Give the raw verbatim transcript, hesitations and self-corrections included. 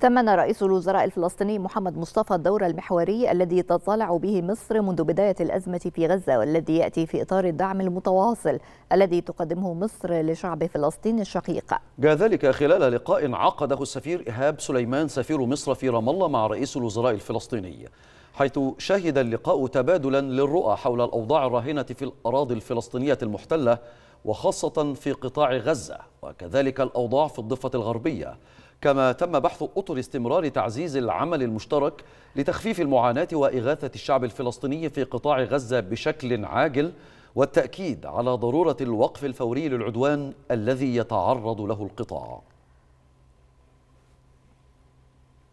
ثمن رئيس الوزراء الفلسطيني محمد مصطفى الدور المحوري الذي تطلع به مصر منذ بداية الأزمة في غزة، والذي يأتي في إطار الدعم المتواصل الذي تقدمه مصر لشعب فلسطين الشقيق. جاء ذلك خلال لقاء عقده السفير ايهاب سليمان سفير مصر في رام الله مع رئيس الوزراء الفلسطيني، حيث شهد اللقاء تبادلا للرؤى حول الأوضاع الراهنة في الأراضي الفلسطينية المحتلة وخاصة في قطاع غزة، وكذلك الأوضاع في الضفة الغربية، كما تم بحث أطر استمرار تعزيز العمل المشترك لتخفيف المعاناة وإغاثة الشعب الفلسطيني في قطاع غزة بشكل عاجل، والتأكيد على ضرورة الوقف الفوري للعدوان الذي يتعرض له القطاع.